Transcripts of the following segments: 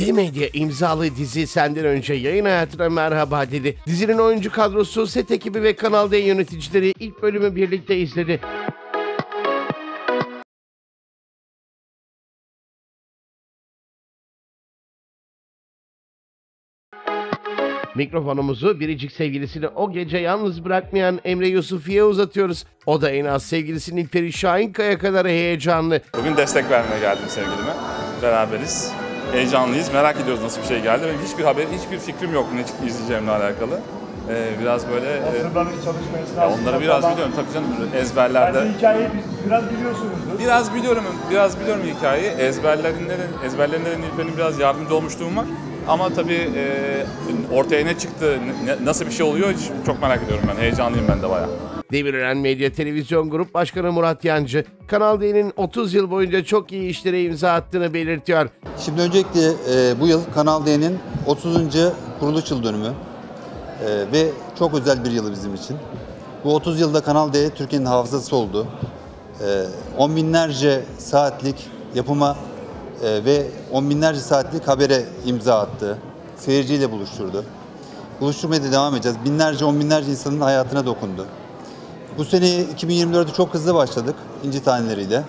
D Medya imzalı dizi Senden Önce yayın hayatına merhaba dedi. Dizinin oyuncu kadrosu, set ekibi ve Kanal D yöneticileri ilk bölümü birlikte izledi. Mikrofonumuzu biricik sevgilisini o gece yalnız bırakmayan Emre Yusufiye'ye uzatıyoruz. O da en az sevgilisi Nilperi Şahinkaya kadar heyecanlı. Bugün destek vermeye geldim sevgilime. Beraberiz. Heyecanlıyız. Merak ediyoruz nasıl bir şey geldi. Benim hiçbir haber, hiçbir fikrim yok ne izleyeceğimle alakalı. Biraz böyle... onları biraz biliyorum. Tabii canım ezberlerde... Yani hikayeyi biraz biliyorsunuzdur. Biraz biliyorum hikayeyi. Ezberlerinde Nilperi'nin biraz yardımcı olmuşluğum var. Ama tabii ortaya ne çıktı, nasıl bir şey oluyor çok merak ediyorum ben. Heyecanlıyım ben de bayağı. Demirören Medya Televizyon Grup Başkanı Murat Yancı, Kanal D'nin 30 yıl boyunca çok iyi işlere imza attığını belirtiyor. Şimdi öncelikle bu yıl Kanal D'nin 30. kuruluş yıl dönümü ve çok özel bir yılı bizim için. Bu 30 yılda Kanal D Türkiye'nin hafızası oldu. On binlerce saatlik yapıma ve on binlerce saatlik habere imza attı. Seyirciyle buluşturdu. Buluşturmaya da devam edeceğiz. Binlerce, on binlerce insanın hayatına dokundu. Bu sene 2024'de çok hızlı başladık inci taneleriyle.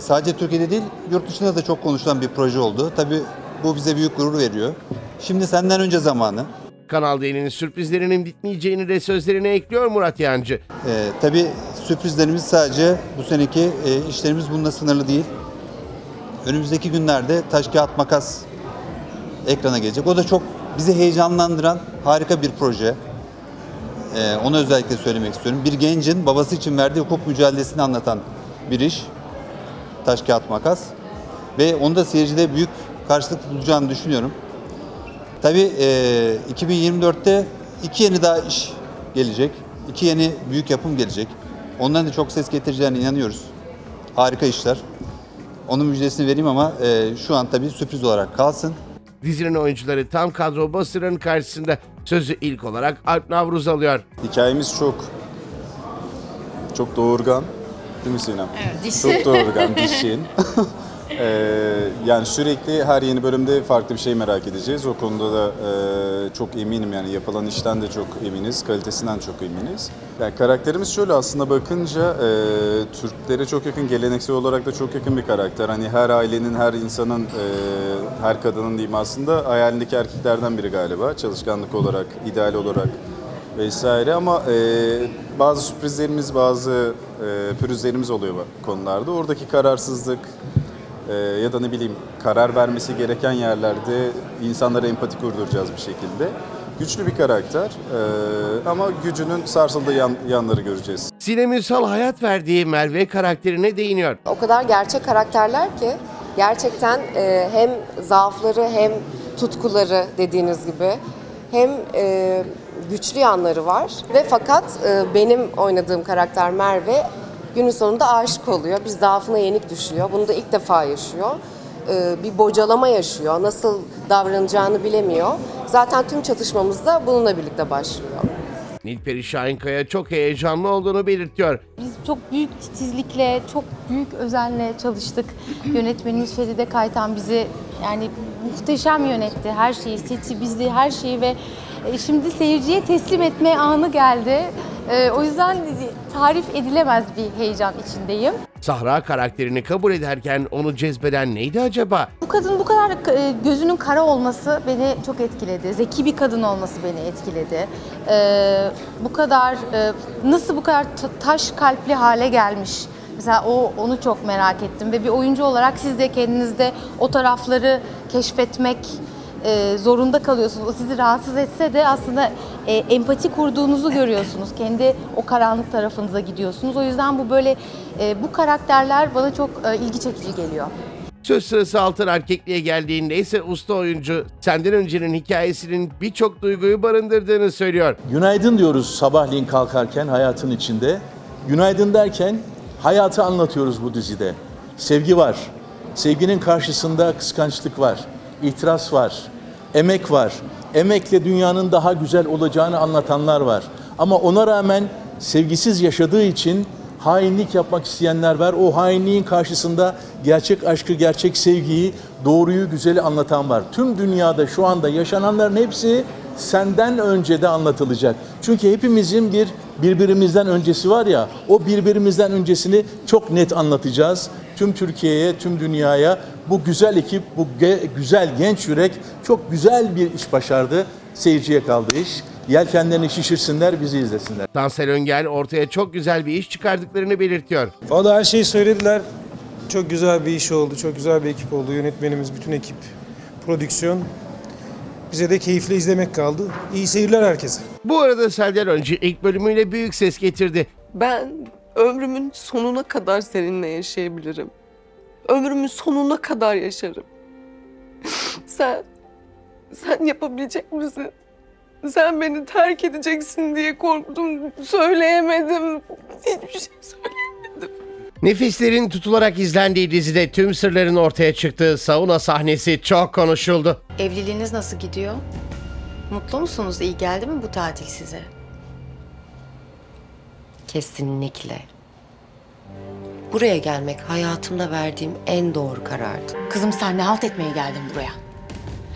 Sadece Türkiye'de değil, yurt dışında da çok konuşulan bir proje oldu. Tabii bu bize büyük gurur veriyor. Şimdi senden önce zamanı. Kanal D'nin sürprizlerinin bitmeyeceğini de sözlerine ekliyor Murat Yancı. Tabii sürprizlerimiz sadece bu seneki işlerimiz bununla sınırlı değil. Önümüzdeki günlerde Taş Kağıt Makas ekrana gelecek. O da çok bizi heyecanlandıran harika bir proje. Ona özellikle söylemek istiyorum. Bir gencin babası için verdiği hukuk mücadelesini anlatan bir iş. Taş Kağıt Makas. Ve onu da seyircide büyük karşılık bulacağını düşünüyorum. Tabii 2024'te iki yeni daha iş gelecek. İki yeni büyük yapım gelecek. Ondan da çok ses getireceğine inanıyoruz. Harika işler. Onun müjdesini vereyim ama şu an tabii sürpriz olarak kalsın. Dizinin oyuncuları tam kadro basının karşısında, sözü ilk olarak Alp Navruz alıyor. Hikayemiz çok doğurgan, değil mi Sinem? Evet, dişi. Çok doğurgan, dişin. Yani sürekli her yeni bölümde farklı bir şey merak edeceğiz. O konuda da çok eminim, yani yapılan işten de çok eminiz, kalitesinden çok eminiz. Yani karakterimiz şöyle aslında bakınca Türklere çok yakın, geleneksel olarak da çok yakın bir karakter. Hani her ailenin, her insanın, her kadının diyeyim aslında hayalindeki erkeklerden biri galiba. Çalışkanlık olarak, ideal olarak vesaire ama bazı sürprizlerimiz, bazı pürüzlerimiz oluyor konularda. Oradaki kararsızlık, ya da ne bileyim karar vermesi gereken yerlerde insanlara empati kurduracağız bir şekilde. Güçlü bir karakter ama gücünün sarsıldığı yanları göreceğiz. Sinem Ünsal hayat verdiği Merve karakterine değiniyor. O kadar gerçek karakterler ki gerçekten hem zaafları hem tutkuları dediğiniz gibi hem güçlü yanları var. Ve fakat benim oynadığım karakter Merve günün sonunda aşık oluyor, bir zaafına yenik düşüyor, bunu da ilk defa yaşıyor, bir bocalama yaşıyor, nasıl davranacağını bilemiyor. Zaten tüm çatışmamız da bununla birlikte başlıyor. Nilperi Şahinkaya çok heyecanlı olduğunu belirtiyor. Biz çok büyük titizlikle, çok büyük özenle çalıştık. Yönetmenimiz Feride Kaytan bizi yani muhteşem yönetti, her şeyi, seti, bizi, her şeyi ve şimdi seyirciye teslim etme anı geldi. O yüzden tarif edilemez bir heyecan içindeyim. Sahra karakterini kabul ederken onu cezbeden neydi acaba? Bu kadın bu kadar gözünün kara olması beni çok etkiledi. Zeki bir kadın olması beni etkiledi. Bu kadar nasıl bu kadar taş kalpli hale gelmiş? Mesela onu çok merak ettim ve bir oyuncu olarak siz de kendinizde o tarafları keşfetmek zorunda kalıyorsunuz. O sizi rahatsız etse de aslında empati kurduğunuzu görüyorsunuz. Kendi o karanlık tarafınıza gidiyorsunuz. O yüzden bu böyle bu karakterler bana çok ilgi çekici geliyor. Söz sırası Altan Erkekli'ye geldiğinde ise usta oyuncu senden öncenin hikayesinin birçok duyguyu barındırdığını söylüyor. Günaydın diyoruz sabahleyin kalkarken hayatın içinde. Günaydın derken hayatı anlatıyoruz bu dizide. Sevgi var. Sevginin karşısında kıskançlık var. İtiraz var, emek var, emekle dünyanın daha güzel olacağını anlatanlar var. Ama ona rağmen sevgisiz yaşadığı için hainlik yapmak isteyenler var. O hainliğin karşısında gerçek aşkı, gerçek sevgiyi doğruyu, güzeli anlatan var. Tüm dünyada şu anda yaşananların hepsi senden önce de anlatılacak. Çünkü hepimizin bir birbirimizden öncesi var ya, o birbirimizden öncesini çok net anlatacağız. Tüm Türkiye'ye, tüm dünyaya bu güzel ekip, bu güzel genç yürek çok güzel bir iş başardı. Seyirciye kaldı iş. Yelkenlerini şişirsinler, bizi izlesinler. Tansel Öngel ortaya çok güzel bir iş çıkardıklarını belirtiyor. Valla her şeyi söylediler. Çok güzel bir iş oldu, çok güzel bir ekip oldu. Yönetmenimiz, bütün ekip, prodüksiyon. Bize de keyifle izlemek kaldı. İyi seyirler herkese. Bu arada Senden Önce ilk bölümüyle büyük ses getirdi. Ben ömrümün sonuna kadar seninle yaşayabilirim. Ömrümün sonuna kadar yaşarım. Sen yapabilecek misin? Sen beni terk edeceksin diye korktum. Söyleyemedim. Hiçbir şey söyleyemedim. Nefislerin tutularak izlendiği dizide tüm sırların ortaya çıktığı sauna sahnesi çok konuşuldu. Evliliğiniz nasıl gidiyor? Mutlu musunuz? İyi geldi mi bu tatil size? Kesinlikle. Buraya gelmek hayatımda verdiğim en doğru karardı. Kızım sen ne halt etmeye geldin buraya?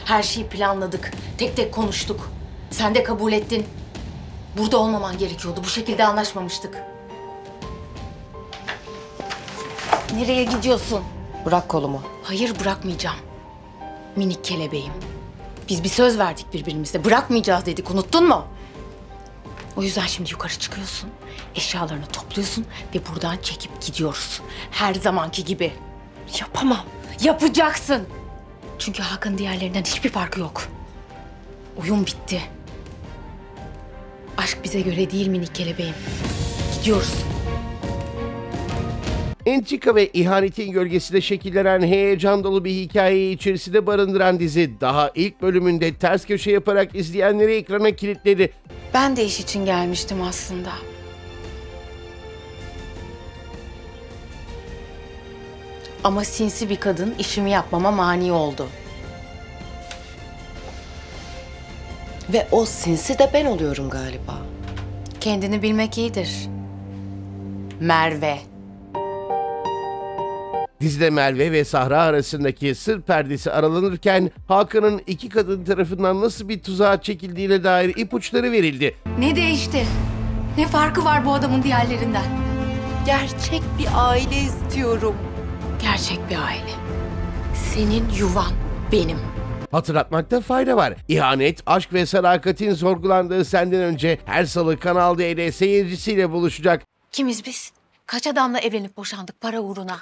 Her şeyi planladık, tek tek konuştuk. Sen de kabul ettin. Burada olmaman gerekiyordu. Bu şekilde anlaşmamıştık. Nereye gidiyorsun? Bırak kolumu. Hayır, bırakmayacağım. Minik kelebeğim. Biz bir söz verdik birbirimize. Bırakmayacağız dedik. Unuttun mu? O yüzden şimdi yukarı çıkıyorsun. Eşyalarını topluyorsun ve buradan çekip gidiyoruz. Her zamanki gibi. Yapamam. Yapacaksın. Çünkü Hakan'ın diğerlerinden hiçbir farkı yok. Oyun bitti. Aşk bize göre değil minik kelebeğim. Gidiyoruz. Entrika ve ihanetin gölgesinde şekillenen heyecan dolu bir hikayeyi içerisinde barındıran dizi daha ilk bölümünde ters köşe yaparak izleyenleri ekrana kilitledi. Ben de iş için gelmiştim aslında. Ama sinsi bir kadın işimi yapmama mani oldu. Ve o sinsi de ben oluyorum galiba. Kendini bilmek iyidir. Merve. Dizide Merve ve Sahra arasındaki sır perdesi aralanırken Hakan'ın iki kadın tarafından nasıl bir tuzağa çekildiğine dair ipuçları verildi. Ne değişti? Ne farkı var bu adamın diğerlerinden? Gerçek bir aile istiyorum. Gerçek bir aile. Senin yuvan benim. Hatırlatmakta fayda var. İhanet, aşk ve sadakatin sorgulandığı Senden Önce her salı Kanal D'de seyircisiyle buluşacak. Kimiz biz? Kaç adamla evlenip boşandık para uğruna?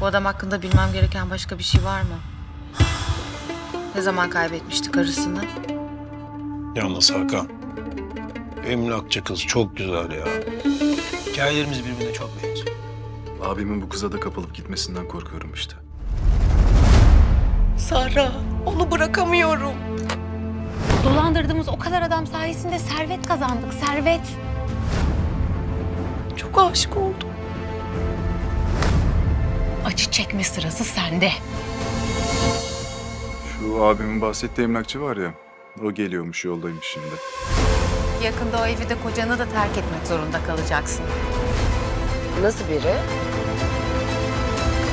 Bu adam hakkında bilmem gereken başka bir şey var mı? Ne zaman kaybetmiştik arasını? Yalnız Hakan, emlakçı kız çok güzel ya. Hikayelerimiz birbirine çok benziyor. Abimin bu kıza da kapılıp gitmesinden korkuyorum işte. Sara, onu bırakamıyorum. Dolandırdığımız o kadar adam sayesinde servet kazandık, servet. Çok aşık oldum. Acı çekme sırası sende. Şu abimin bahsettiği emlakçı var ya, o geliyormuş, yoldaymış şimdi. Yakında o evi de kocanı da terk etmek zorunda kalacaksın. Nasıl biri?